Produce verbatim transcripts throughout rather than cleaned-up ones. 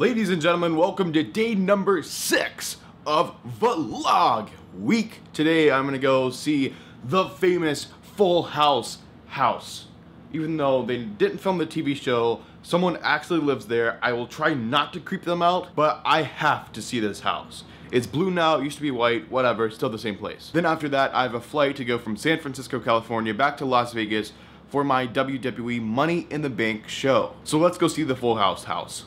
Ladies and gentlemen, welcome to day number six of Vlog Week. Today I'm gonna go see the famous Full House house. Even though they didn't film the T V show, someone actually lives there. I will try not to creep them out, but I have to see this house. It's blue now, it used to be white, whatever, still the same place. Then after that, I have a flight to go from San Francisco, California, back to Las Vegas for my W W E Money in the Bank show. So let's go see the Full House house.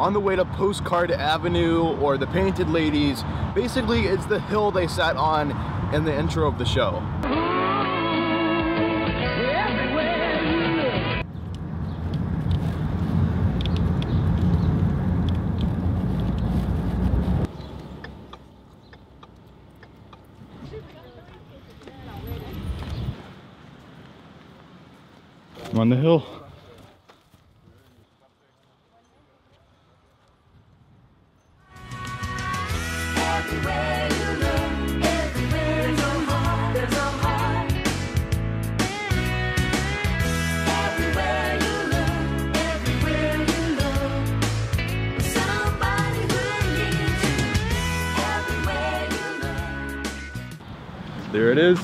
On the way to Postcard Avenue or the Painted Ladies, basically it's the hill they sat on in the intro of the show. I'm on the hill. There it is.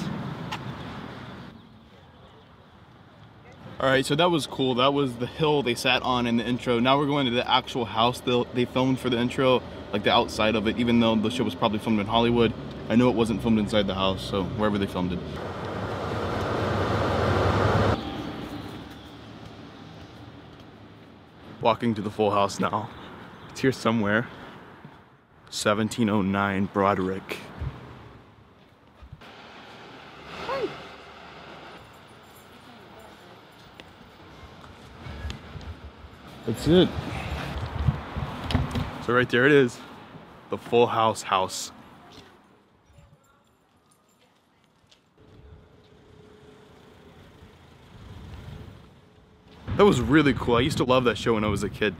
All right, so that was cool. That was the hill they sat on in the intro. Now we're going to the actual house they filmed for the intro, like the outside of it, even though the show was probably filmed in Hollywood. I know it wasn't filmed inside the house, so wherever they filmed it. Walking to the Full House now. It's here somewhere. seventeen oh nine Broderick. That's it. So right there it is, the Full House house. That was really cool. I used to love that show when I was a kid.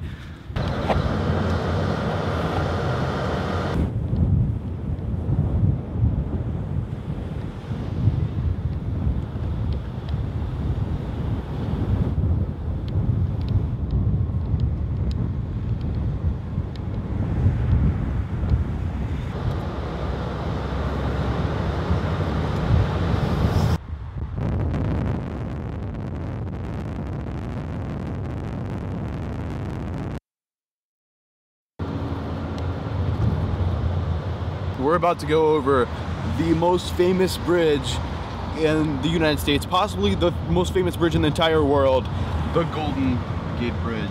We're about to go over the most famous bridge in the United States, possibly the most famous bridge in the entire world, the Golden Gate Bridge.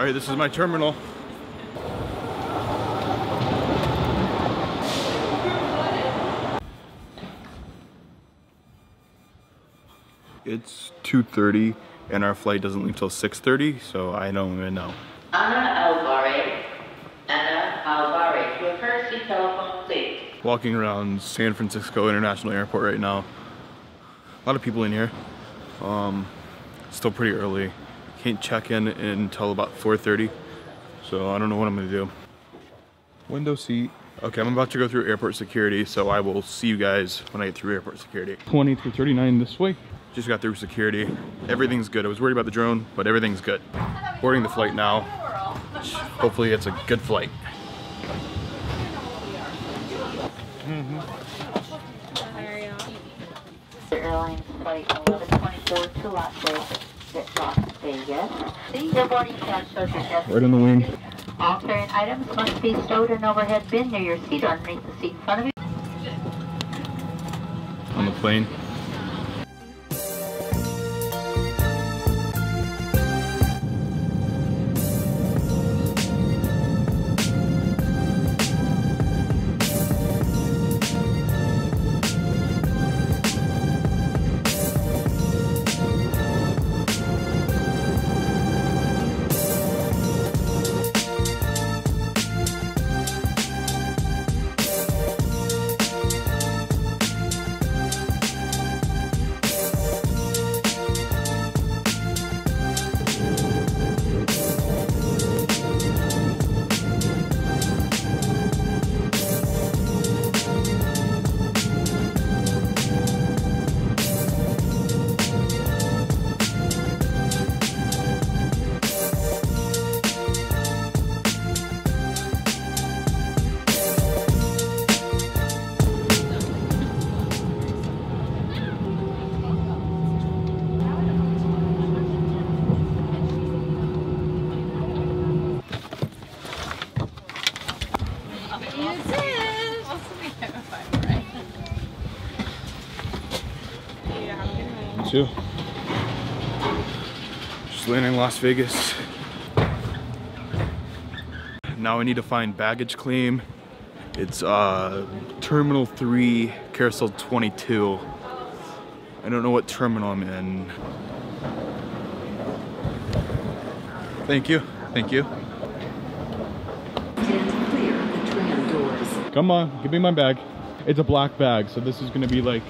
All right, this is my terminal. It's two thirty and our flight doesn't leave till six thirty, so I don't even know. Ana Alvarez, Ana Alvarez, to a courtesy telephone, please. Walking around San Francisco International Airport right now. A lot of people in here. Um, still pretty early. Can't check in until about four thirty, so I don't know what I'm gonna do. Window seat. Okay, I'm about to go through airport security, so I will see you guys when I get through airport security. twenty through thirty-nine this way. Just got through security. Everything's good. I was worried about the drone, but everything's good. Boarding the flight now. Hopefully it's a good flight. Mm-hmm. The airline flight eleven twenty-four to Las Vegas. Las Vegas. Your boarding pass shows your guest. Right on the wing. All carrying items must be stowed in an overhead bin near your seat or underneath the seat in front of you. On the plane. Too. Just landing in Las Vegas. Now I need to find baggage claim. It's uh, Terminal three, Carousel twenty-two. I don't know what terminal I'm in. Thank you, thank you. Clear the tram doors. Come on, give me my bag. It's a black bag, so this is gonna be like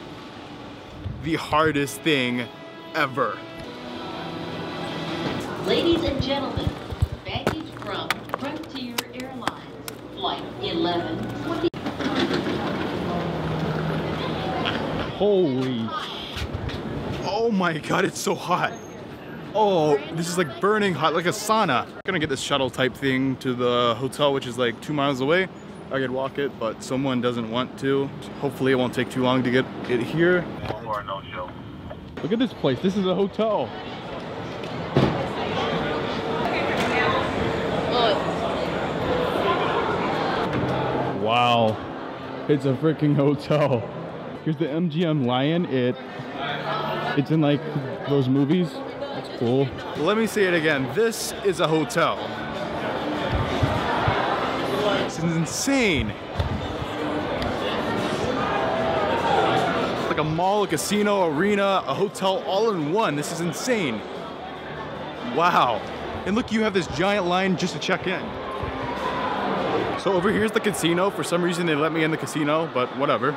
the hardest thing ever. Ladies and gentlemen, baggage from Frontier Airlines, flight eleven twenty. Holy. Oh my God, it's so hot. Oh, this is like burning hot, like a sauna. I'm gonna get this shuttle type thing to the hotel, which is like two miles away. I could walk it, but someone doesn't want to. Hopefully it won't take too long to get it here. Look at this place. This is a hotel. Wow. It's a freaking hotel. Here's the M G M lion. It, it's in like those movies. That's cool. Let me say it again. This is a hotel. This is insane. It's like a mall, a casino, arena, a hotel, all in one. This is insane. Wow. And look, you have this giant line just to check in. So over here's the casino. For some reason, they let me in the casino, but whatever.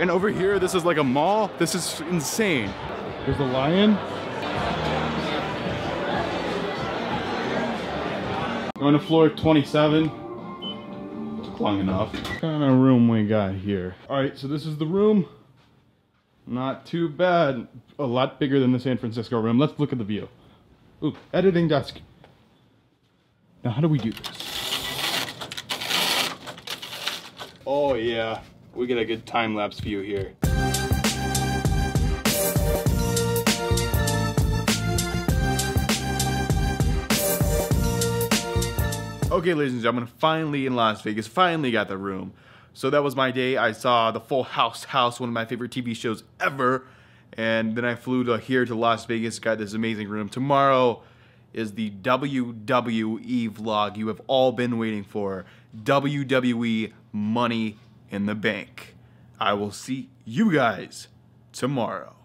And over here, this is like a mall. This is insane. There's a lion. Going to floor twenty-seven. Took long enough. What kind of room we got here? All right, so this is the room. Not too bad. A lot bigger than the San Francisco room. Let's look at the view. Ooh, editing desk. Now, how do we do this? Oh yeah, we get a good time-lapse view here. Okay, ladies and gentlemen, finally in Las Vegas, finally got the room. So that was my day. I saw the Full House, House, one of my favorite T V shows ever. And then I flew to here to Las Vegas, got this amazing room. Tomorrow is the W W E vlog you have all been waiting for. W W E Money in the Bank. I will see you guys tomorrow.